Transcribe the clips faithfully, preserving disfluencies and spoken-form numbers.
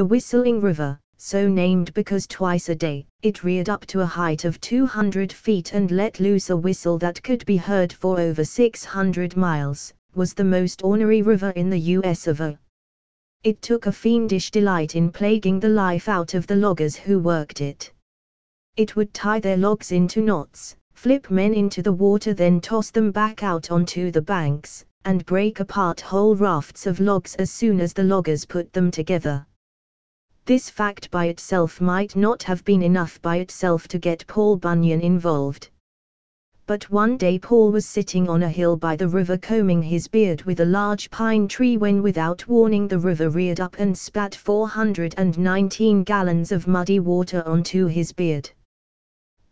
The Whistling River, so named because twice a day, it reared up to a height of two hundred feet and let loose a whistle that could be heard for over six hundred miles, was the most ornery river in the U S of A It took a fiendish delight in plaguing the life out of the loggers who worked it. It would tie their logs into knots, flip men into the water, then toss them back out onto the banks, and break apart whole rafts of logs as soon as the loggers put them together. This fact by itself might not have been enough by itself to get Paul Bunyan involved. But one day Paul was sitting on a hill by the river combing his beard with a large pine tree when without warning the river reared up and spat four hundred nineteen gallons of muddy water onto his beard.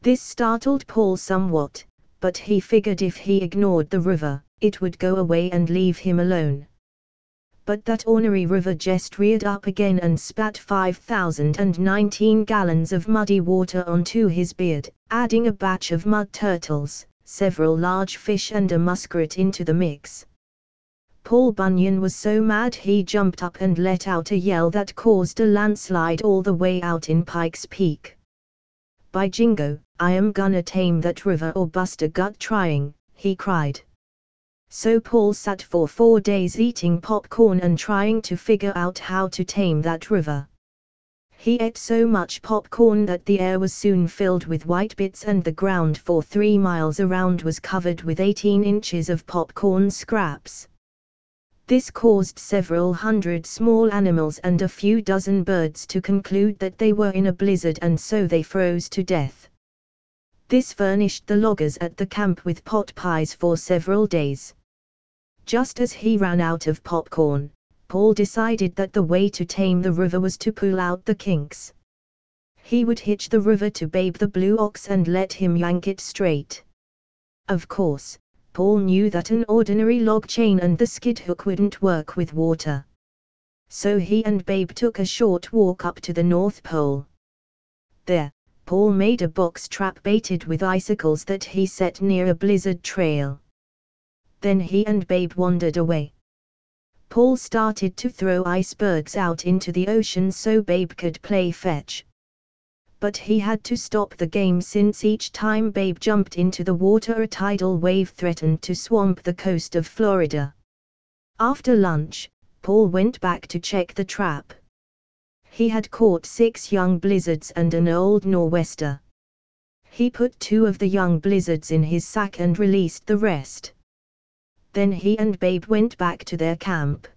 This startled Paul somewhat, but he figured if he ignored the river, it would go away and leave him alone. But that ornery river just reared up again and spat five thousand nineteen gallons of muddy water onto his beard, adding a batch of mud turtles, several large fish and a muskrat into the mix. Paul Bunyan was so mad he jumped up and let out a yell that caused a landslide all the way out in Pike's Peak. "By jingo, I am gonna tame that river or bust a gut trying," he cried. So Paul sat for four days eating popcorn and trying to figure out how to tame that river. He ate so much popcorn that the air was soon filled with white bits and the ground for three miles around was covered with eighteen inches of popcorn scraps. This caused several hundred small animals and a few dozen birds to conclude that they were in a blizzard, and so they froze to death. This furnished the loggers at the camp with pot pies for several days. Just as he ran out of popcorn, Paul decided that the way to tame the river was to pull out the kinks. He would hitch the river to Babe the Blue Ox and let him yank it straight. Of course, Paul knew that an ordinary log chain and the skid hook wouldn't work with water. So he and Babe took a short walk up to the North Pole. There, Paul made a box trap baited with icicles that he set near a blizzard trail. Then he and Babe wandered away. Paul started to throw icebergs out into the ocean so Babe could play fetch. But he had to stop the game since each time Babe jumped into the water a tidal wave threatened to swamp the coast of Florida. After lunch, Paul went back to check the trap. He had caught six young blizzards and an old nor'wester. He put two of the young blizzards in his sack and released the rest. Then he and Babe went back to their camp.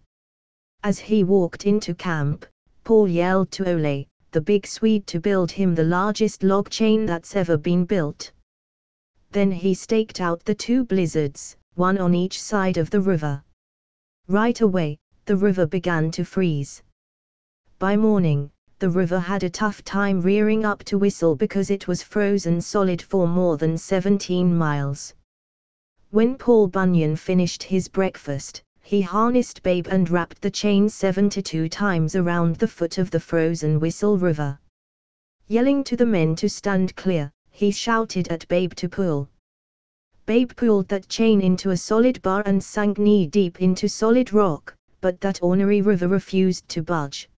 As he walked into camp, Paul yelled to Ole, the big Swede, to build him the largest log chain that's ever been built. Then he staked out the two blizzards, one on each side of the river. Right away, the river began to freeze. By morning, the river had a tough time rearing up to whistle because it was frozen solid for more than seventeen miles. When Paul Bunyan finished his breakfast, he harnessed Babe and wrapped the chain seventy-two times around the foot of the frozen Whistle River. Yelling to the men to stand clear, he shouted at Babe to pull. Babe pulled that chain into a solid bar and sank knee-deep into solid rock, but that ornery river refused to budge.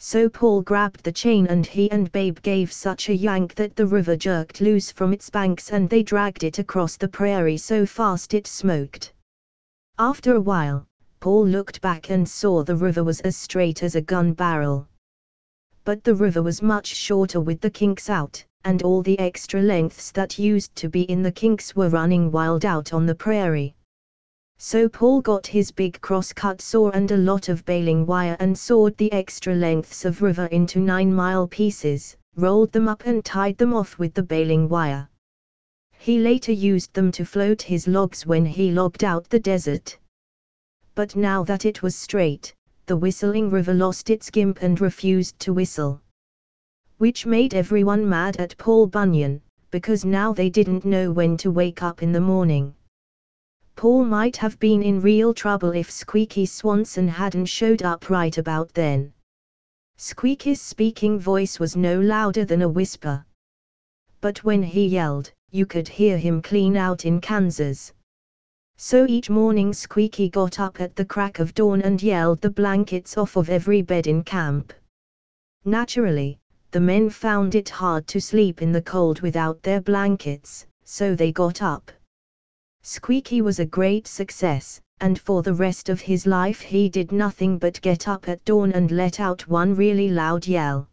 So Paul grabbed the chain and he and Babe gave such a yank that the river jerked loose from its banks and they dragged it across the prairie so fast it smoked. After a while, Paul looked back and saw the river was as straight as a gun barrel. But the river was much shorter with the kinks out, and all the extra lengths that used to be in the kinks were running wild out on the prairie. So Paul got his big crosscut saw and a lot of baling wire and sawed the extra lengths of river into nine-mile pieces, rolled them up and tied them off with the baling wire. He later used them to float his logs when he logged out the desert. But now that it was straight, the Whistling River lost its gimp and refused to whistle. Which made everyone mad at Paul Bunyan, because now they didn't know when to wake up in the morning. Paul might have been in real trouble if Squeaky Swanson hadn't showed up right about then. Squeaky's speaking voice was no louder than a whisper. But when he yelled, you could hear him clean out in Kansas. So each morning Squeaky got up at the crack of dawn and yelled the blankets off of every bed in camp. Naturally, the men found it hard to sleep in the cold without their blankets, so they got up. Squeaky was a great success, and for the rest of his life he did nothing but get up at dawn and let out one really loud yell.